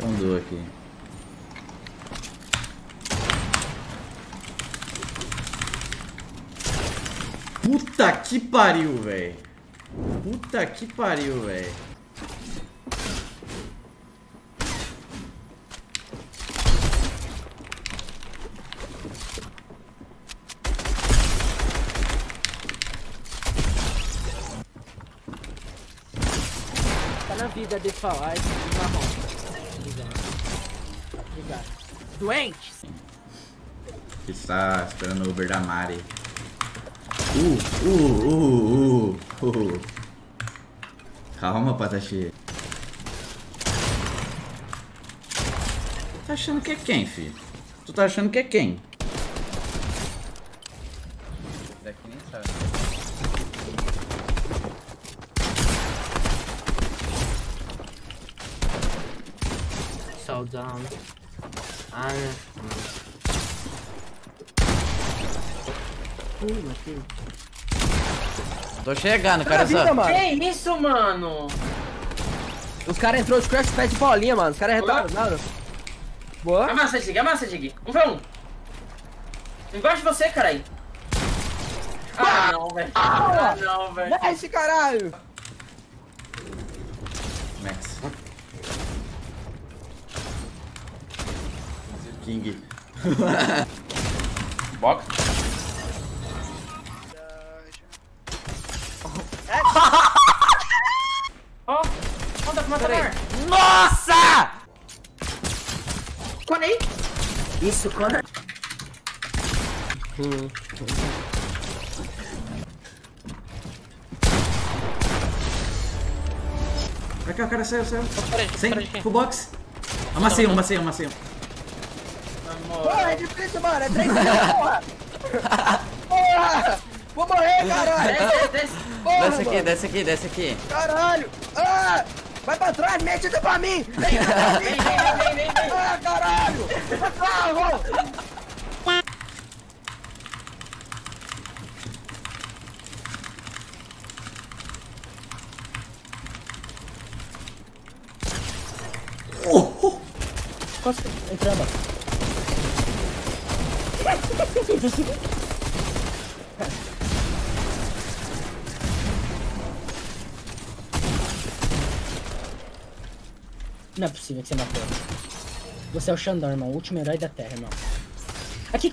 Eu ando aqui. Puta que pariu, velho. Puta que pariu, velho. Tá na vida de falar e na ronda. Obrigado. Doentes! Que está esperando o Uber da Mari. Calma, Patachê. Tá achando que é quem, filho? Tu tá achando que é quem? Daqui nem sabe. So dumb. Tô chegando, cara. Que isso, mano? Os caras entrou de crash pé de bolinha, mano. Os caras retornaram. Boa. Amassa, Dig. Amassa, Dig. 1v1. Embaixo de você, caralho. Ah, não, velho. Ah, não, velho. Mexe, caralho. Max. King. Box. Ó, manda aí. Nossa! Cone aí! Isso, cone. Pra cá, o cara saiu, saiu. Sem, full box. Amassei um, amassei um, amassei um. Porra, é difícil, mano. É 3x1, porra! Porra! Vou morrer, caralho! Desce aqui, desce aqui, desce aqui. Caralho! Ah! Vai pra trás, mete tudo pra mim! Vem! Ah, caralho! Ah, oh! Costa, entrando. Não é possível que você matou. Você é o Xandão, irmão. O último herói da Terra, irmão. Aqui,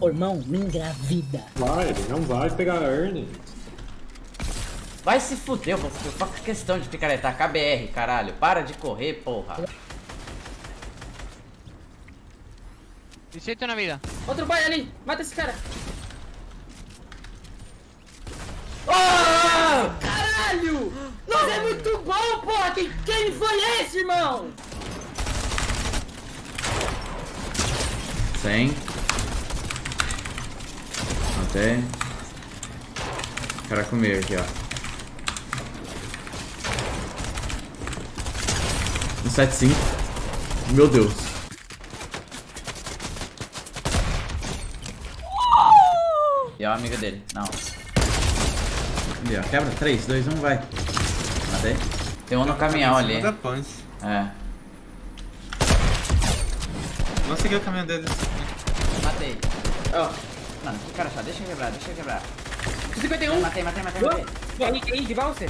oh, irmão, me engravida. Vai, ele não vai pegar a Ernie. Vai se fuder, eu faço questão de picaretar. KBR, caralho. Para de correr, porra. 18 na vida. Outro pai ali. Mata esse cara. Oh! Caralho! Não é muito bom, porra! Quem foi esse, irmão? 100. Até. O cara comeu aqui, ó. 175. Meu Deus. E é o amigo dele. Não. Ali, ó. Quebra. 3, 2, 1, vai. Matei. Tem um no caminhão ali. É. Vou seguir o caminhão deles. Matei. Ó. Oh. Mano, que cara só. Deixa eu quebrar, deixa eu quebrar. 51. Matei. E aí, de balsa?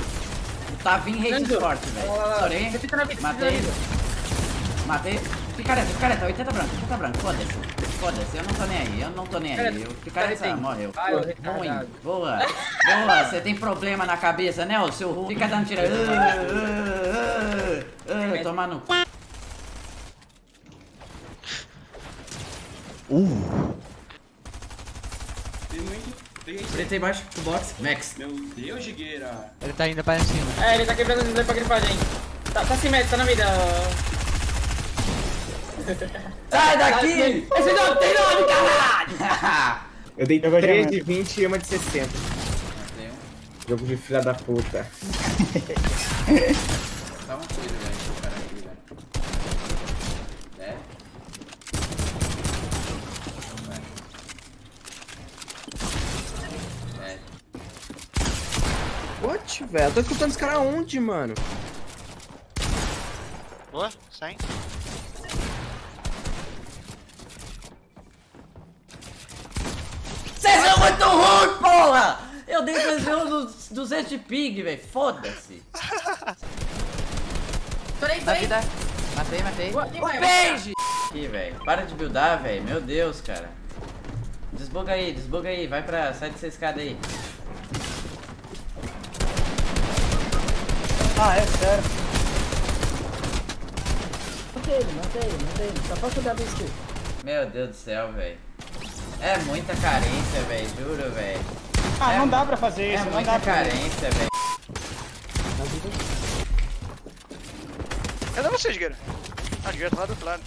Tava em rede de forte, velho. Sorei. Matei. Matei. Picareta. 80 branco. Foda-se, eu não tô nem aí. O picareta morreu. Ruim. Boa. Você tem problema na cabeça, né, ô seu ruim? Fica dando tira. Tomar no. Preto embaixo do box. Max. Meu Deus, Diguera. Ele tá indo pra cima. É, ele tá quebrando os dois pra grifar a gente. Tá sem medo, tá na vida. Sai daqui! Esse não tem nome, caralho! Eu dei 3 de 20 e uma de 60. Jogo de filha da puta. Dá uma coisa, velho. O cara aqui, velho. É? Ótimo! velho. Eu tô escutando esse cara onde, mano? Boa, sai. Vocês são muito ruins, porra! Eu dei 200 de ping, velho. Foda-se. Peraí. Matei. O beijo! Aqui, velho. Para de buildar, velho. Meu Deus, cara. Desbuga aí. Vai pra... Sai dessa escada aí. Ah, é sério. Matei ele. Só posso dar isso. Meu Deus do céu, velho. É muita carência, velho. Juro, velho. Ah, é não dá pra fazer isso. É muita carência, velho. Cadê você, Diguera? Ah, Diguera tá lá do outro lado.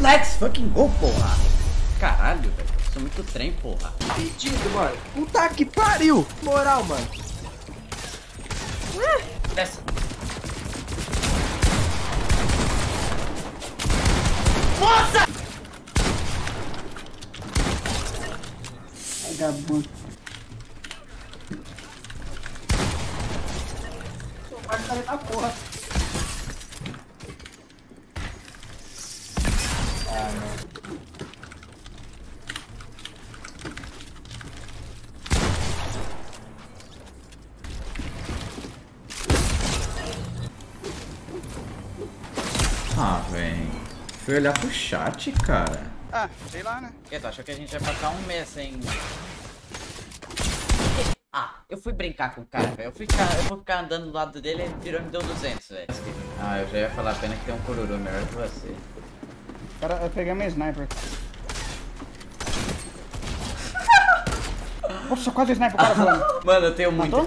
Let's fucking go, porra! Caralho, velho. Sou muito trem, porra. Pedido, mano. Puta que pariu! Moral, mano. Desce. Nossa! Vagabundo. Sou mais cara da porra. Ah, não. Ah, velho. Fui olhar pro chat, cara. Ah, sei lá, né? Eu acho que a gente ia passar um mês sem... Ah, eu fui brincar com o cara, velho. Eu vou ficar andando do lado dele e ele virou e me deu 200, velho. Ah, eu já ia falar, pena que tem um cururu melhor que você. Cara, eu peguei minha sniper. Nossa, quase sniper, cara. Mano, eu tenho muito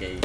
QI.